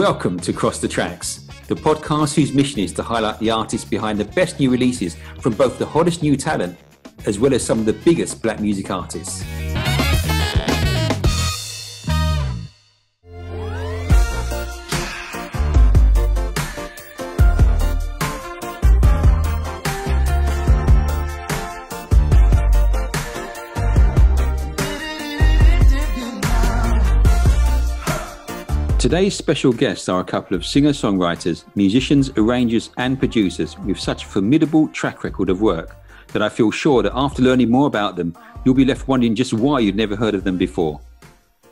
Welcome to Cross The Tracks, the podcast whose mission is to highlight the artists behind the best new releases from both the hottest new talent as well as some of the biggest black music artists. Today's special guests are a couple of singer-songwriters, musicians, arrangers and producers with such a formidable track record of work that I feel sure that after learning more about them, you'll be left wondering just why you'd never heard of them before.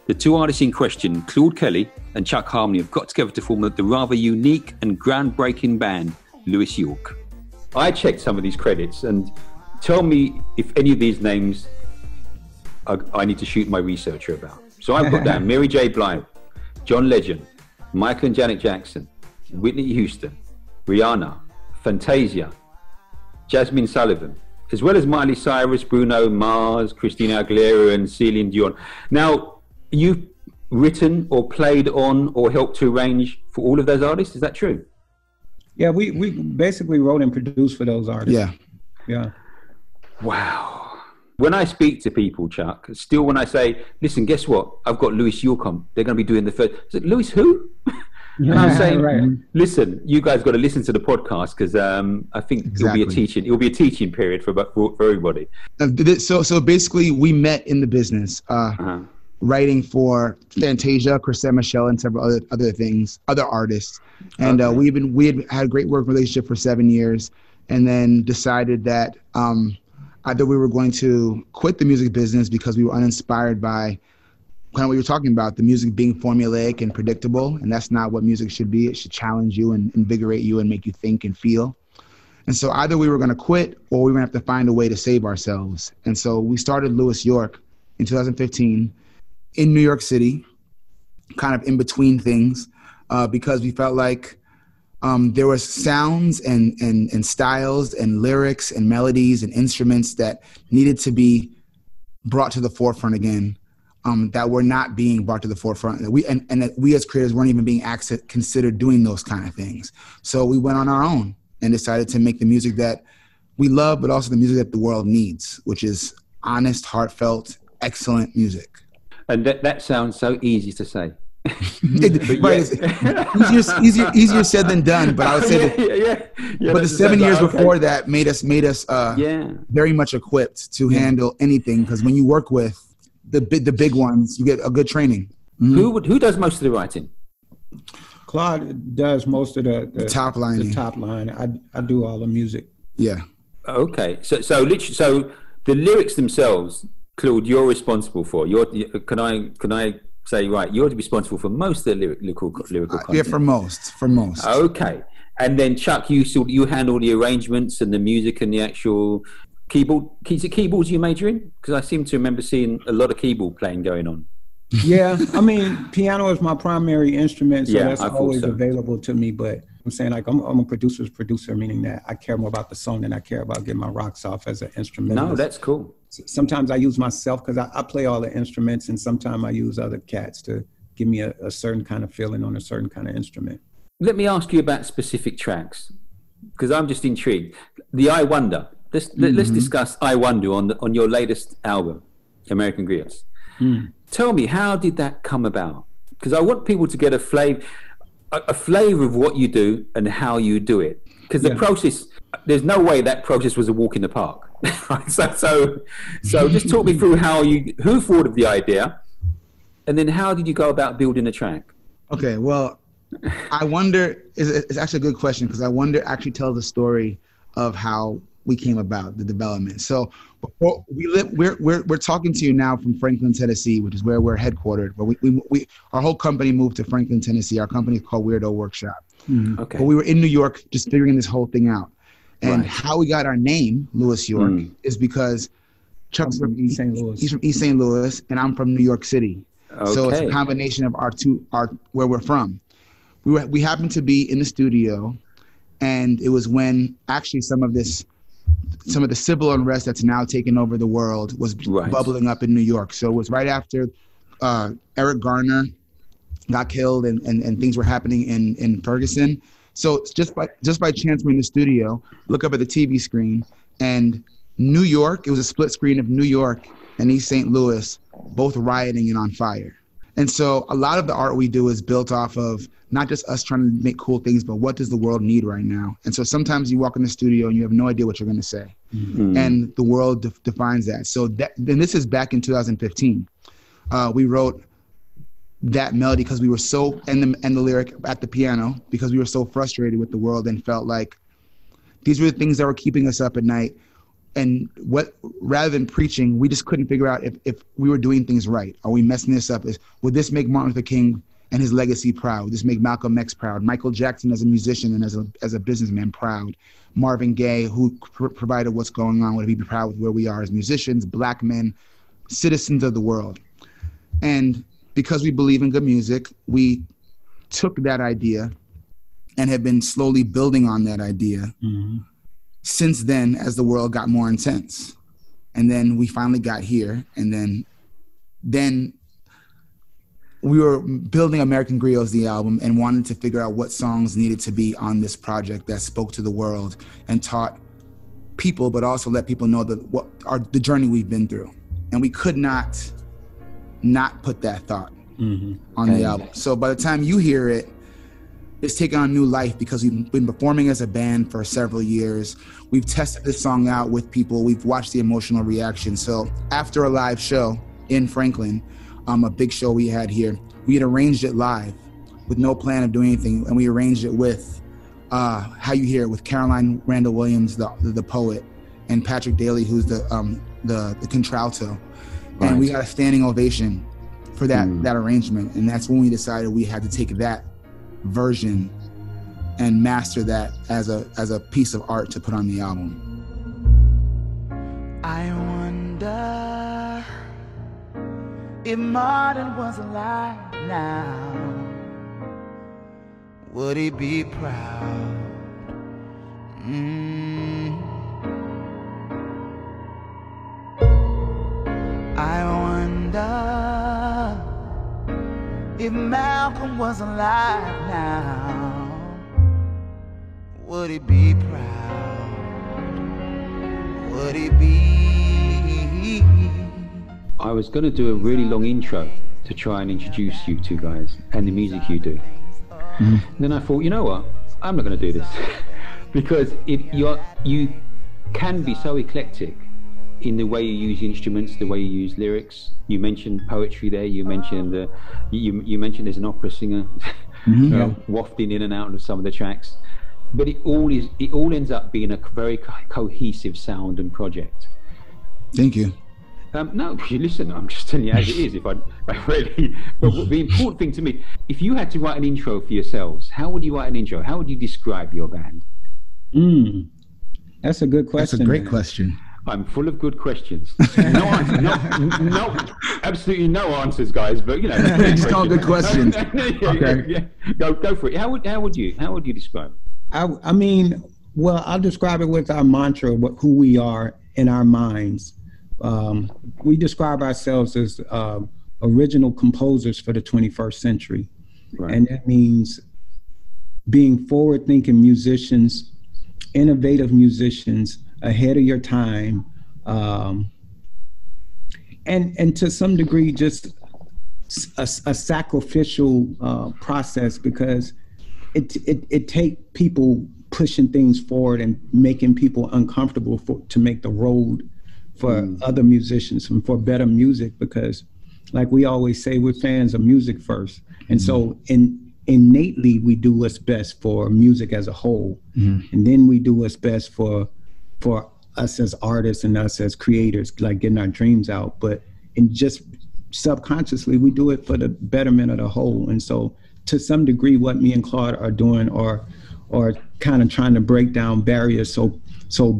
The two artists in question, Claude Kelly and Chuck Harmony, have got together to form the rather unique and groundbreaking band, Louis York. I checked some of these credits and tell me if any of these names I need to shoot my researcher about. So I put down Mary J. Blige, John Legend, Michael and Janet Jackson, Whitney Houston, Rihanna, Fantasia, Jasmine Sullivan, as well as Miley Cyrus, Bruno Mars, Christina Aguilera and Celine Dion. Now, you've written or played on or helped to arrange for all of those artists, is that true? Yeah, we basically wrote and produced for those artists. Yeah. Yeah. Wow. When I speak to people, Chuck, still when I say, listen, guess what? I've got Louis York on. They're going to be doing the first. I said, Louis who? Yeah, and I'm saying, Listen, you guys got to listen to the podcast because I think it'll be a teaching period for everybody. So basically, we met in the business, writing for Fantasia, Chrisette Michele, and several other things, other artists, and we had a great work relationship for 7 years, and then decided that. Either we were going to quit the music business because we were uninspired by kind of what you were talking about, the music being formulaic and predictable, and that's not what music should be. It should challenge you and invigorate you and make you think and feel. And so either we were going to quit or we were going to have to find a way to save ourselves. And so we started Louis York in 2015 in New York City, kind of in between things, because we felt like there was sounds and styles and lyrics and melodies and instruments that needed to be brought to the forefront again, that were not being brought to the forefront. And that we as creators weren't even being considered doing those kind of things. So we went on our own and decided to make the music that we love, but also the music that the world needs, which is honest, heartfelt, excellent music. And that sounds so easy to say. Easier said than done, but I would say that, but the 7 years before that made us very much equipped to handle anything, because when you work with the big ones, you get a good training. Who does most of the writing? Claude does most of the top line. The top line. I do all the music. Yeah. Okay. So the lyrics themselves, Claude, you're responsible for. Can I say, right, you're responsible for most of the lyrical content. Yeah, for most. Okay. And then, Chuck, you handle the arrangements and the music and the actual keyboard. Is it keyboards you major in? Because I seem to remember seeing a lot of keyboard playing going on. Yeah, I mean, piano is my primary instrument, so that's always available to me. But I'm saying, like, I'm a producer's producer, meaning that I care more about the song than I care about getting my rocks off as an instrumentalist. No, that's cool. Sometimes I use myself because I play all the instruments, and sometimes I use other cats to give me a certain kind of feeling on a certain kind of instrument. Let me ask you about specific tracks, because I'm just intrigued. The I Wonder. Let's discuss I Wonder on your latest album, American Griots. Mm. Tell me, how did that come about? Because I want people to get a flavor of what you do and how you do it. Because the process, there's no way that process was a walk in the park. So just talk me through who thought of the idea, and then how did you go about building a track? Okay, well, I Wonder is actually a good question, because I Wonder actually tells the story of how we came about the development. So we're talking to you now from Franklin, Tennessee, which is where we're headquartered. But our whole company moved to Franklin, Tennessee. Our company is called Weirdo Workshop. Mm-hmm. Okay, but we were in New York just figuring this whole thing out. And how we got our name, Louis York, is because Chuck's from East St. Louis. He's from East St. Louis, and I'm from New York City. Okay. So it's a combination of where we're from. We happened to be in the studio, and it was when actually some of the civil unrest that's now taken over the world was bubbling up in New York. So it was right after Eric Garner got killed and things were happening in Ferguson. So it's just by chance, we're in the studio, look up at the TV screen, and New York, it was a split screen of New York and East St. Louis, both rioting and on fire. And so a lot of the art we do is built off of not just us trying to make cool things, but what does the world need right now? And so sometimes you walk in the studio and you have no idea what you're going to say. Mm-hmm. And the world defines that. So that, and this is back in 2015. We wrote that melody because we were so, and the lyric at the piano, because we were so frustrated with the world and felt like these were the things that were keeping us up at night. And what, rather than preaching, we just couldn't figure out if we were doing things right. Are we messing this up? Would this make Martin Luther King and his legacy proud? Would this make Malcolm X proud? Michael Jackson as a musician and as a businessman proud? Marvin Gaye, who provided What's Going On, would he be proud with where we are as musicians, black men, citizens of the world? And because we believe in good music, we took that idea and have been slowly building on that idea. Mm-hmm. Since then, as the world got more intense, and then we finally got here, and then we were building American Griots, the album, and wanted to figure out what songs needed to be on this project that spoke to the world and taught people, but also let people know the journey we've been through. And we could not put that thought on the album. So by the time you hear it, it's taken on new life because we've been performing as a band for several years. We've tested this song out with people. We've watched the emotional reaction. So after a live show in Franklin, a big show we had here, we had arranged it live with no plan of doing anything. And we arranged it with, how you hear it, with Caroline Randall Williams, the poet, and Patrick Daly, who's the contralto. Right. And we got a standing ovation for that arrangement. And that's when we decided we had to take that version and master that as a piece of art to put on the album. I wonder if Martin was alive now, would he be proud? I wonder if Malcolm was alive now, would he be proud? Would he be? I was going to do a really long intro to try and introduce you two guys and the music you do. Mm-hmm. And then I thought, you know what? I'm not going to do this. Because if you can be so eclectic in the way you use instruments, the way you use lyrics. You mentioned poetry there. You mentioned you mentioned there's an opera singer wafting in and out of some of the tracks, but it all ends up being a very cohesive sound and project. Thank you. No, listen. I'm just telling you as it is. But the important thing to me, if you had to write an intro for yourselves, how would you write an intro? How would you describe your band? That's a good question. That's a great question. I'm full of good questions. No, absolutely no answers, guys. But you know, it's all good questions. Go for it. How would you describe it? I mean, well, I'll describe it with our mantra, who we are in our minds. We describe ourselves as original composers for the 21st century, right. And that means being forward-thinking musicians, innovative musicians, ahead of your time, and to some degree just a sacrificial process, because it takes people pushing things forward and making people uncomfortable to make the road for other musicians and for better music, because like we always say, we're fans of music first, and so innately we do what's best for music as a whole, and then we do what's best for us as artists and us as creators, like getting our dreams out, and just subconsciously we do it for the betterment of the whole. And so to some degree what me and Claude are doing are kind of trying to break down barriers so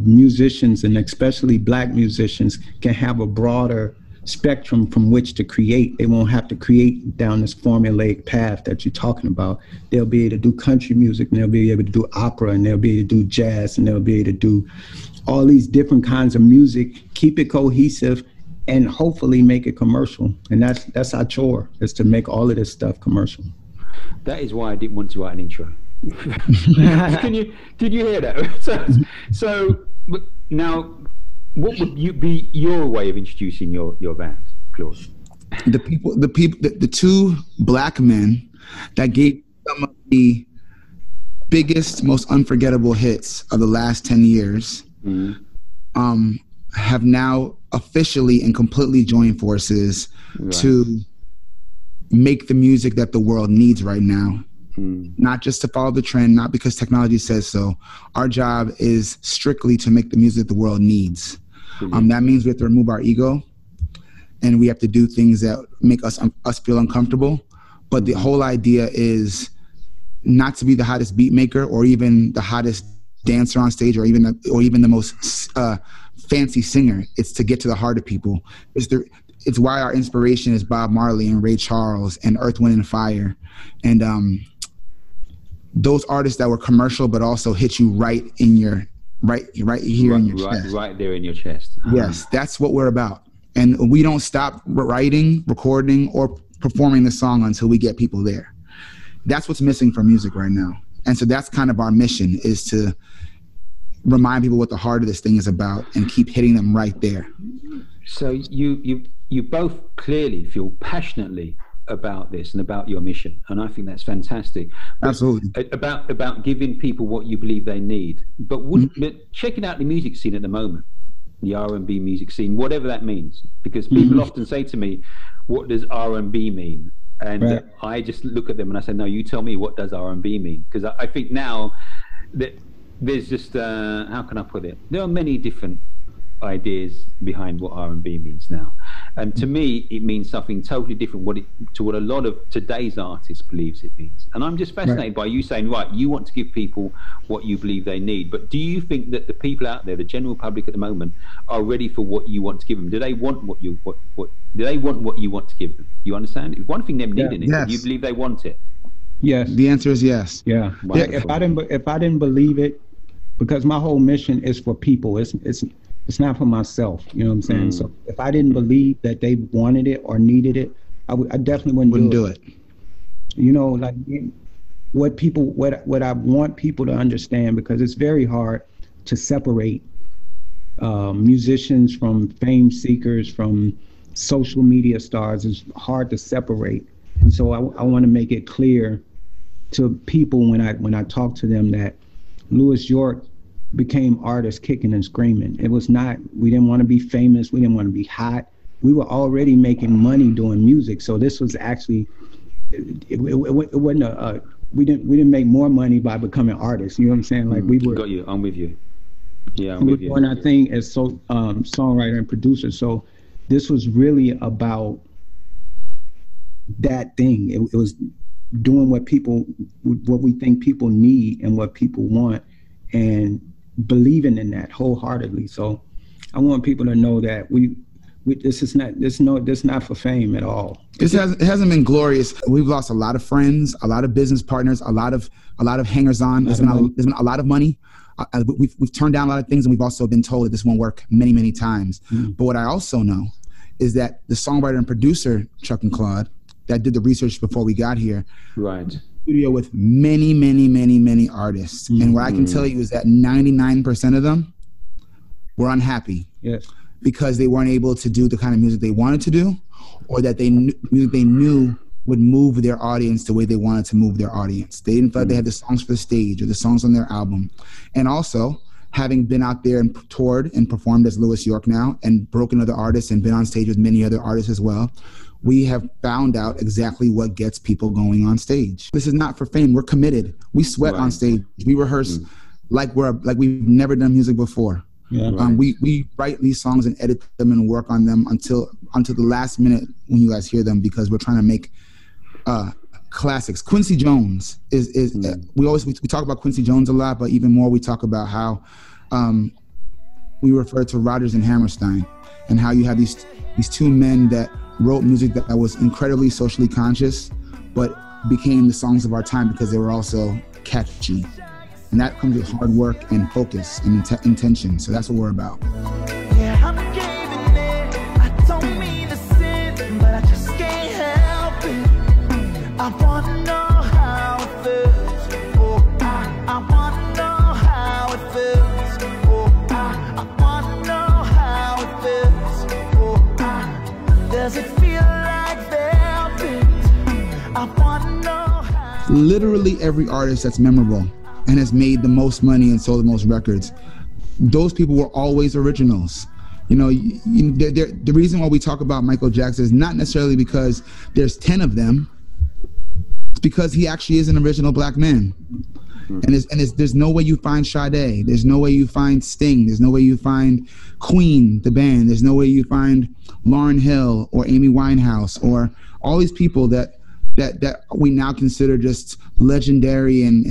musicians, and especially black musicians, can have a broader spectrum from which to create. They won't have to create down this formulaic path that you're talking about. They'll be able to do country music, and they'll be able to do opera, and they'll be able to do jazz, and they'll be able to do all these different kinds of music, keep it cohesive, and hopefully make it commercial. And that's our chore, is to make all of this stuff commercial. That is why I didn't want to write an intro. Did you hear that? So now, what would be your way of introducing your band, Claude? The two black men that gave some of the biggest, most unforgettable hits of the last 10 years have now officially and completely joined forces to make the music that the world needs right now. Not just to follow the trend, not because technology says so. Our job is strictly to make the music the world needs. That means we have to remove our ego, and we have to do things that make us feel uncomfortable. But the whole idea is not to be the hottest beat maker, or even the hottest dancer on stage, or even the most fancy singer. It's to get to the heart of people. It's why our inspiration is Bob Marley and Ray Charles and Earth, Wind, and Fire, and those artists that were commercial but also hit you right there in your chest. Yes, that's what we're about. And we don't stop writing, recording, or performing the song until we get people there. That's what's missing from music right now. And so that's kind of our mission, is to remind people what the heart of this thing is about and keep hitting them right there. So you both clearly feel passionately about this and about your mission, and I think that's fantastic. But absolutely about giving people what you believe they need. But checking out the music scene at the moment, the R&B music scene, whatever that means, because people often say to me, "What does R&B mean?" And I just look at them and I say, "No, you tell me, what does R&B mean?" Because I think now that there's just how can I put it? There are many different ideas behind what R&B means now. And to me, it means something totally different to what a lot of today's artists believes it means. And I'm just fascinated by you saying, you want to give people what you believe they need. But do you think that the people out there, the general public at the moment, are ready for what you want to give them? Do they want what you want to give them? You understand? It's one thing them needing it. Yes. You believe they want it? Yes. The answer is yes. Yeah. Wonderful. If I didn't believe it, because my whole mission is for people. It's not for myself, you know what I'm saying? So if I didn't believe that they wanted it or needed it, I definitely wouldn't do it. You know, like what I want people to understand, because it's very hard to separate musicians from fame seekers, from social media stars. It's hard to separate. And so I want to make it clear to people when I talk to them that Louis York became artists kicking and screaming. It was not, we didn't want to be famous, we didn't want to be hot. We were already making money doing music, so this was actually, it wasn't a, we didn't make more money by becoming artists, you know what I'm saying? Like we were. Got you, I'm with you. Yeah, I'm with you. Doing our thing as songwriter and producer, so this was really about that thing. It was doing what we think people need and what people want, and believing in that wholeheartedly. So I want people to know that this is not for fame at all. It hasn't been glorious. We've lost a lot of friends, a lot of business partners, a lot of hangers on. There's been a lot of money. We've turned down a lot of things, and we've also been told that this won't work many, many times. But what I also know is that the songwriter and producer, Chuck and Claude, that did the research before we got here, studio with many, many, many, many artists. And what I can tell you is that 99% of them were unhappy because they weren't able to do the kind of music they wanted to do, or that they knew would move their audience the way they wanted to move their audience. They didn't feel like they had the songs for the stage or the songs on their album. And also, having been out there and toured and performed as Louis York now, and broken other artists and been on stage with many other artists as well, we have found out exactly what gets people going on stage. This is not for fame. We're committed. We sweat on stage. We rehearse like we've never done music before. Yeah, we write these songs and edit them and work on them until the last minute when you guys hear them, because we're trying to make classics. Quincy Jones is we talk about Quincy Jones a lot, but even more we talk about how we refer to Rogers and Hammerstein, and how you have these two men that wrote music that was incredibly socially conscious, but became the songs of our time because they were also catchy. And that comes with hard work and focus and intention. So that's what we're about. I want to know how. literally every artist that's memorable and has made the most money and sold the most records, those people were always originals. You know, the reason why we talk about Michael Jackson is not necessarily because there's 10 of them. It's because he actually is an original black man. And there's no way you find Sade. There's no way you find Sting. There's no way you find Queen, the band. There's no way you find Lauryn Hill or Amy Winehouse or all these people that we now consider just legendary and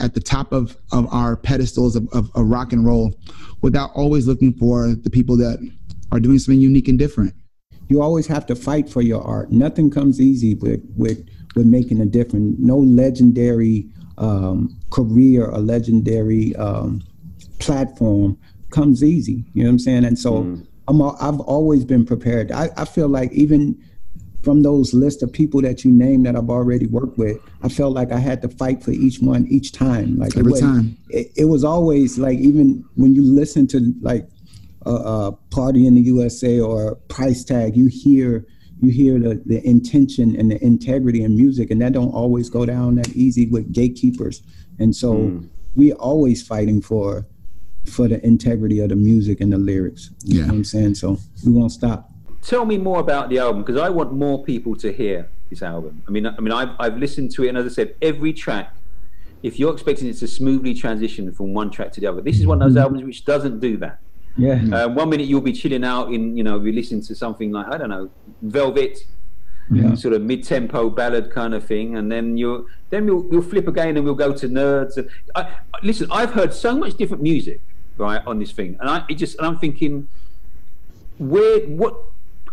at the top of our pedestals of rock and roll, without always looking for the people that are doing something unique and different. You always have to fight for your art. Nothing comes easy with making a difference. No legendary career or legendary platform comes easy. You know what I'm saying? And so I've always been prepared. I feel like even from those lists of people that you named that I've already worked with, I felt like I had to fight for each one each time. Like it was always like, even when you listen to like Party in the USA or Price Tag, you hear the intention and the integrity in music, and that don't always go down that easy with gatekeepers. And so we're always fighting for the integrity of the music and the lyrics. You know what I'm saying? So we won't stop. Tell me more about the album, because I want more people to hear this album. I mean, I've listened to it, and as I said, every track, if you're expecting it to smoothly transition from one track to the other, this is one of those albums which doesn't do that. Yeah. 1 minute you'll be chilling out in, you know, you listen to something like, I don't know, Velvet, sort of mid-tempo ballad kind of thing, and then you'll flip again and we'll go to Nerds. And listen, I've heard so much different music, right, on this thing, and I'm thinking,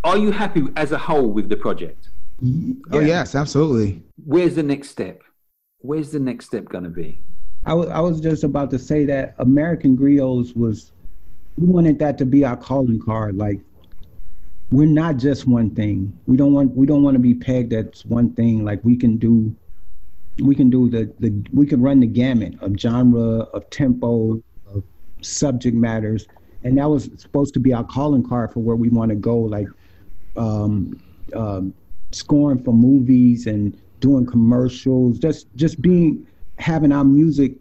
are you happy as a whole with the project? Oh yes, absolutely. Where's the next step? Where's the next step going to be? I was just about to say that American Griots we wanted that to be our calling card. Like, we're not just one thing. We don't want to be pegged as one thing. Like, we can run the gamut of genre, of tempo, of subject matters, and that was supposed to be our calling card for where we want to go. Like, scoring for movies and doing commercials, just having our music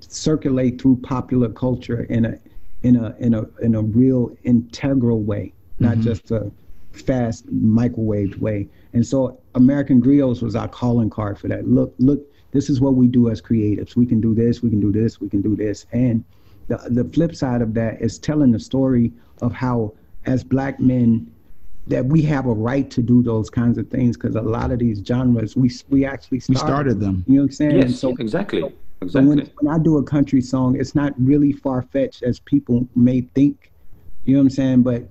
circulate through popular culture in a real integral way, not just a fast microwaved way. And so American Griots was our calling card for that. Look, this is what we do as creatives. We can do this, we can do this, we can do this. And the flip side of that is telling the story of how, as black men, that we have a right to do those kinds of things, because a lot of these genres we actually started them. You know what I'm saying? Yes, so, exactly. So when I do a country song, it's not really far-fetched as people may think. You know what I'm saying? But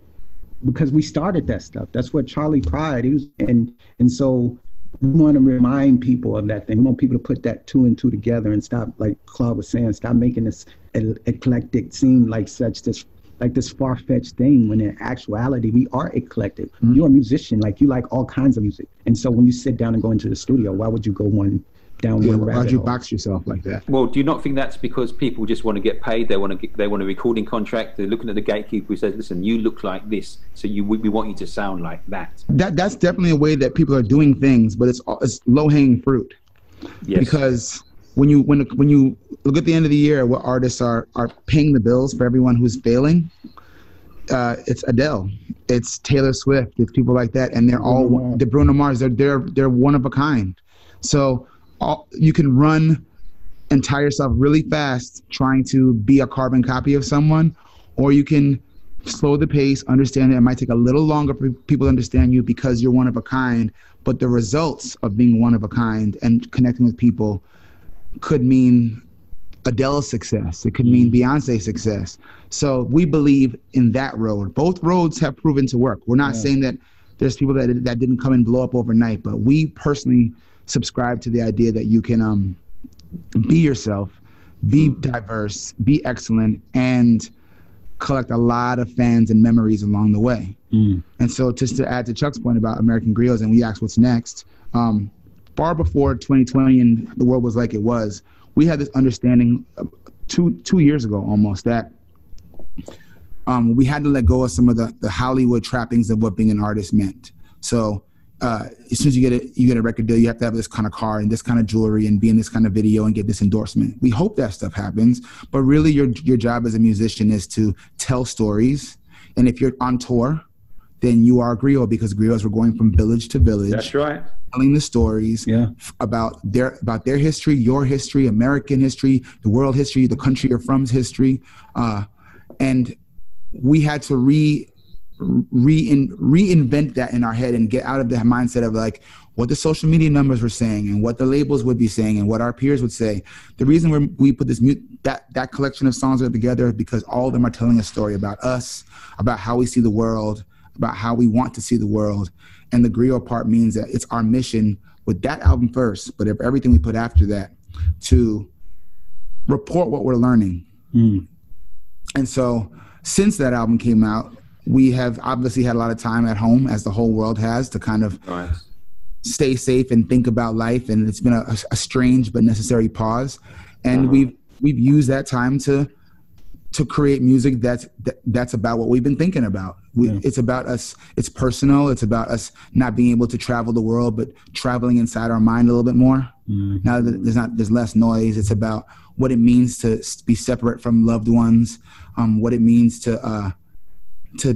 because we started that stuff, that's what Charlie Pride is, and so we want to remind people of that thing. We want people to put that two and two together and stop, like Claude was saying, stop making this eclectic seem like this far-fetched thing, when in actuality, we are eclectic. You're a musician, like you like all kinds of music. And so when you sit down and go into the studio, why would you go down one rabbit hole? Why'd you box yourself like that? Well, do you not think that's because people just want to get paid? They want a recording contract. They're looking at the gatekeeper who says, listen, you look like this, so we want you to sound like that. That's definitely a way that people are doing things, but it's low-hanging fruit. Yes. Because when you look at the end of the year, what artists are paying the bills for everyone who's failing, it's Adele, it's Taylor Swift, it's people like that, and they're all the Bruno Mars. They're one of a kind. So you can run and tie yourself really fast trying to be a carbon copy of someone, or you can slow the pace, understand that it might take a little longer for people to understand you because you're one of a kind, but the results of being one of a kind and connecting with people could mean Adele's success. It could mean Beyonce's success. So we believe in that road. Both roads have proven to work. We're not saying that there's people that didn't come and blow up overnight, but we personally subscribe to the idea that you can be yourself, be diverse, be excellent, and collect a lot of fans and memories along the way. And so just to add to Chuck's point about American Griots, and we asked what's next, far before 2020 and the world was like it was, we had this understanding two years ago almost that we had to let go of some of the Hollywood trappings of what being an artist meant. So as soon as you get a record deal, you have to have this kind of car and this kind of jewelry and be in this kind of video and get this endorsement. We hope that stuff happens, but really your job as a musician is to tell stories. And if you're on tour, then you are a griot, because griots were going from village to village. That's right. Telling the stories about their history, your history, American history, the world history, the country you're from's history. And we had to reinvent that in our head and get out of the mindset of like what the social media numbers were saying and what the labels would be saying and what our peers would say. The reason we put that collection of songs together is because all of them are telling a story about us, about how we see the world, about how we want to see the world. And the griot part means that it's our mission with that album first, but everything we put after that, to report what we're learning. Mm. And so since that album came out, we have obviously had a lot of time at home, as the whole world has, to kind of stay safe and think about life. And it's been a strange but necessary pause. And we've used that time to create music that's about what we've been thinking about. It's about us. It's personal. It's about us not being able to travel the world, but traveling inside our mind a little bit more. Mm-hmm. Now that there's less noise, it's about what it means to be separate from loved ones, what it means to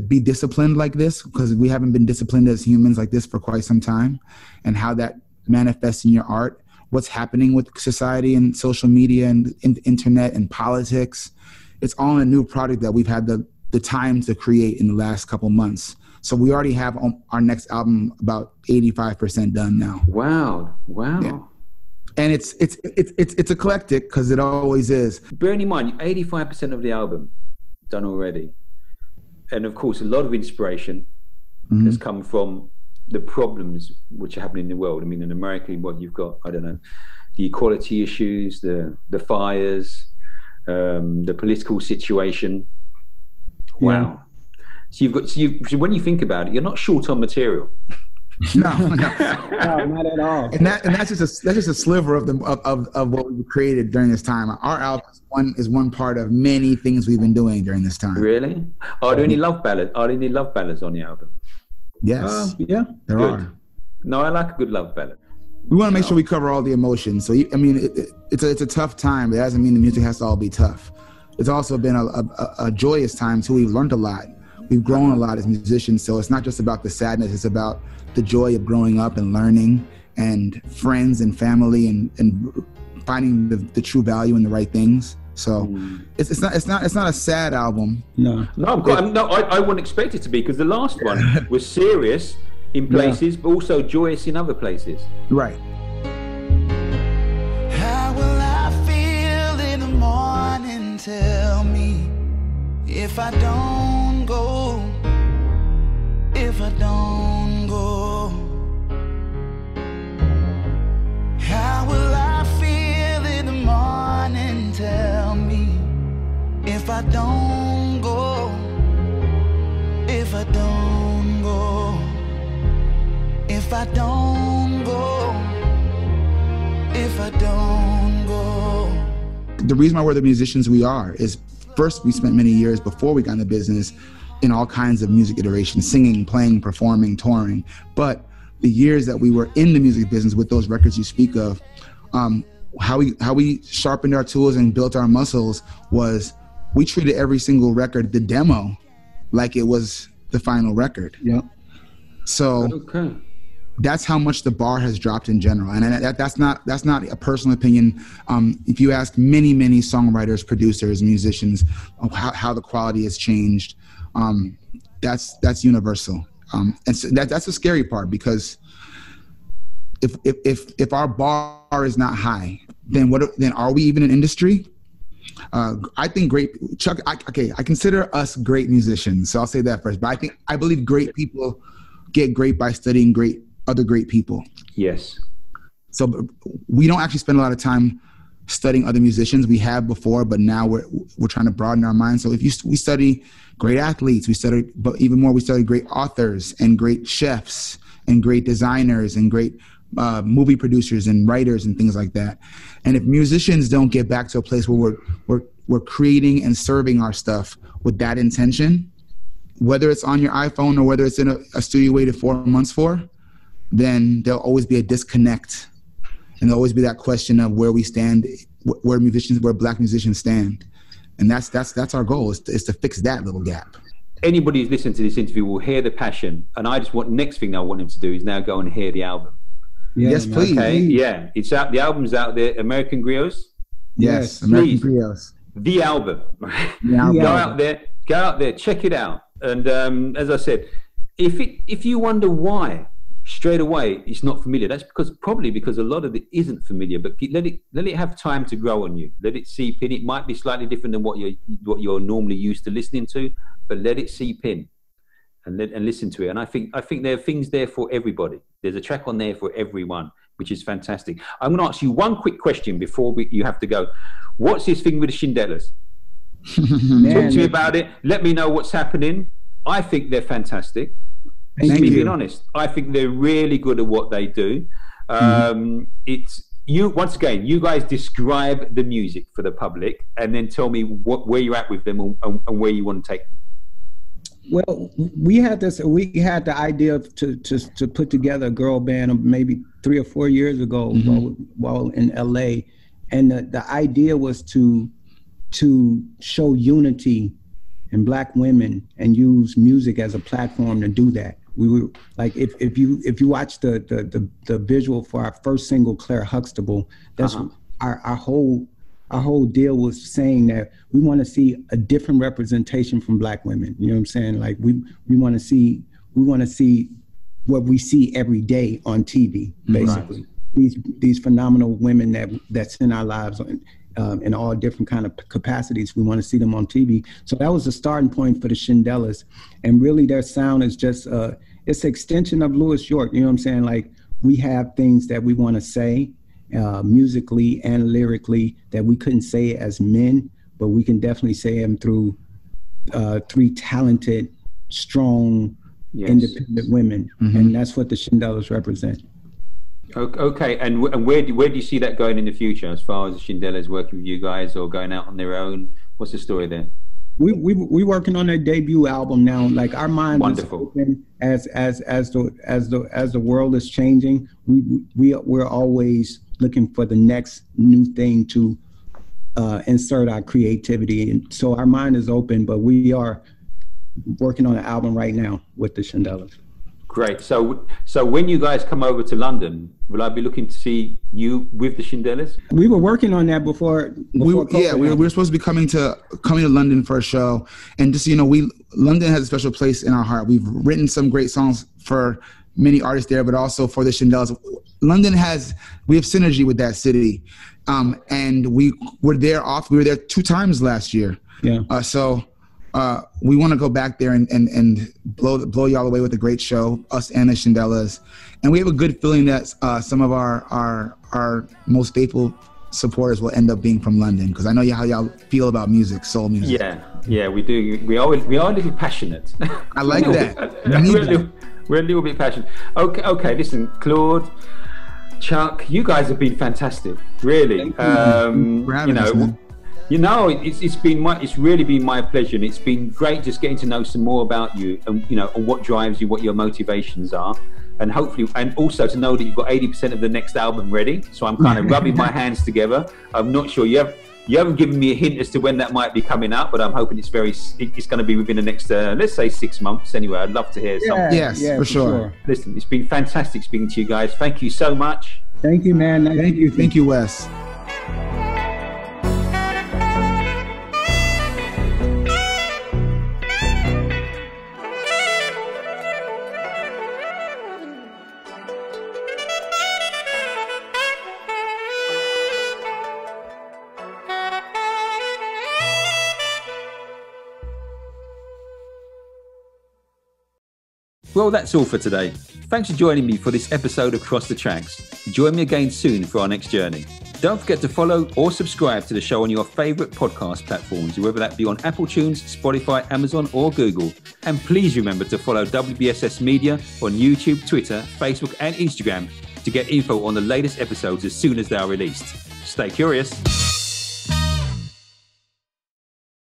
be disciplined like this, because we haven't been disciplined as humans like this for quite some time, and how that manifests in your art, what's happening with society and social media and internet and politics. It's all a new product that we've had the time to create in the last couple months. So we already have our next album about 85% done now. Wow. Yeah. And it's eclectic, because it always is. Bearing in mind, 85% of the album done already. And of course, a lot of inspiration has come from the problems which are happening in the world. I mean, in America, what you've got, I don't know, the equality issues, the fires, the political situation. Wow. So when you think about it, you're not short on material. No, not at all. And that's just a sliver of the what we've created during this time. Our album is one part of many things we've been doing during this time. Really? Are there any love ballads? Are there any love ballads on the album? Yes. There good. Are. No, I like a good love ballad. We want to make sure we cover all the emotions. So I mean, it's a tough time, but it doesn't mean the music has to all be tough. It's also been a joyous time too. We've learned a lot. We've grown a lot as musicians. So it's not just about the sadness. It's about the joy of growing up and learning and friends and family and finding the true value in the right things. So it's not a sad album. I wouldn't expect it to be, because the last one was serious in places, but also joyous in other places. Right. How will I feel in the morning? Tell me, if I don't go, how will I feel in the morning? Tell me, if I don't go, The reason why we're the musicians we are is, first, we spent many years before we got in the business in all kinds of music iterations, singing, playing, performing, touring. But the years that we were in the music business with those records you speak of, how we sharpened our tools and built our muscles was we treated every single record, the demo, like it was the final record. Yep. So that's how much the bar has dropped in general, and that's not a personal opinion. If you ask many songwriters, producers, musicians, how the quality has changed, that's universal. And so that's the scary part, because if our bar is not high, then are we even an industry? I think I consider us great musicians, so I'll say that first. But I believe great people get great by studying other great people. Yes. So we don't actually spend a lot of time studying other musicians. We have before, but now we're trying to broaden our minds. So we study great athletes, we study great authors and great chefs and great designers and great movie producers and writers and things like that. And if musicians don't get back to a place where we're creating and serving our stuff with that intention, whether it's on your iPhone or whether it's in a studio waited 4 months for, then there'll always be a disconnect, and there'll always be that question of where we stand, where musicians, where Black musicians stand. And that's our goal, is to fix that little gap. Anybody who's listened to this interview will hear the passion, and I just want, next thing I want him to do is now go and hear the album. Yeah, yes, please. Okay. Yeah, it's out. The album's out there. American Griots. Yes, American Griots. The album. The album. Go out there, check it out. And as I said, if you wonder why straight away it's not familiar, that's probably because a lot of it isn't familiar. But let it have time to grow on you. Let it seep in. It might be slightly different than what you're normally used to listening to, but let it seep in. And listen to it. And I think there are things there for everybody. There's a track on there for everyone, which is fantastic. I'm going to ask you one quick question before you have to go. What's this thing with the Shindellas? Talk to me about it. Let me know what's happening. I think they're fantastic. Being honest, I think they're really good at what they do. It's you. Once again, you guys describe the music for the public, and then tell me where you're at with them and where you want to take them. Well, we had the idea to put together a girl band maybe 3 or 4 years ago, while in LA, and the idea was to show unity in Black women and use music as a platform to do that. We were like, if you watch the visual for our first single, Claire Huxtable, that's our whole deal was saying that we want to see a different representation from Black women. You know what I'm saying? Like we want to see what we see every day on TV, basically. Right. These phenomenal women that's in our lives in all different kind of capacities. We want to see them on TV. So that was the starting point for the Shindellas, and really their sound is just it's an extension of Louis York. You know what I'm saying? Like we have things that we want to say. Musically and lyrically that we couldn't say as men, but we can definitely say them through 3 talented, strong, independent women. And that's what the Shindellas represent. Okay, and where do you see that going in the future as far as the Shindellas working with you guys or going out on their own? What's the story there? We're working on their debut album now. Like our mind is open as the world is changing. We're always looking for the next new thing to insert our creativity, and so our mind is open. But we are working on an album right now with the Shindellas. Great. So when you guys come over to London, will I be looking to see you with the Shindellas? We were working on that before COVID. Yeah, we were supposed to be coming to London for a show, and just London has a special place in our heart. We've written some great songs for many artists there, but also for the Shindellas. We have synergy with that city, and we were there 2 times last year. Yeah. We want to go back there and blow y'all away with a great show, us and the Shindellas. And we have a good feeling that some of our most faithful supporters will end up being from London, because I know how y'all feel about music, soul music. Yeah, we do. We are a little passionate. I like that. We're a little bit passionate. Okay. Listen, Claude, Chuck, you guys have been fantastic, really. Thank you for having us, man. It's really been my pleasure, and it's been great just getting to know some more about you, and and what drives you, what your motivations are, and hopefully, and also to know that you've got 80% of the next album ready. So I'm kind of rubbing my hands together. I'm not sure you haven't given me a hint as to when that might be coming out, but I'm hoping it's going to be within the next let's say 6 months anyway. I'd love to hear something. Yes, for sure. Listen, it's been fantastic speaking to you guys. Thank you so much. Thank you, man. Thank you, Wes. Well, that's all for today. Thanks for joining me for this episode of Cross the Tracks. Join me again soon for our next journey. Don't forget to follow or subscribe to the show on your favourite podcast platforms, whether that be on Apple Tunes, Spotify, Amazon or Google. And please remember to follow WBSS Media on YouTube, Twitter, Facebook and Instagram to get info on the latest episodes as soon as they are released. Stay curious.